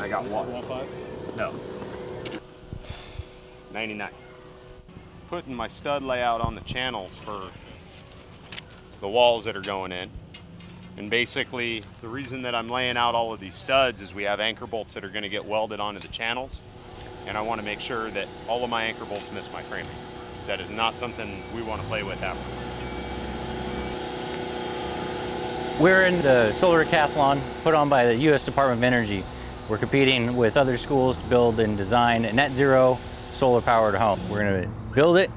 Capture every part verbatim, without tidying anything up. and I got one. one five? No. ninety-nine. Putting my stud layout on the channels for the walls that are going in. And basically, the reason that I'm laying out all of these studs is we have anchor bolts that are gonna get welded onto the channels. And I wanna make sure that all of my anchor bolts miss my framing. That is not something we wanna play with after. We're in the Solar Decathlon put on by the U S Department of Energy. We're competing with other schools to build and design a net zero solar powered home. We're gonna build it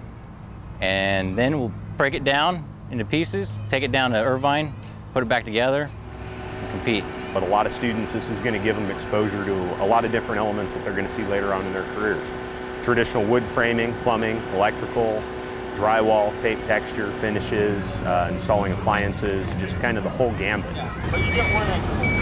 and then we'll break it down into pieces, take it down to Irvine, put it back together, and compete. But a lot of students, this is going to give them exposure to a lot of different elements that they're going to see later on in their careers. Traditional wood framing, plumbing, electrical, drywall, tape texture, finishes, uh, installing appliances, just kind of the whole gambit. But you get one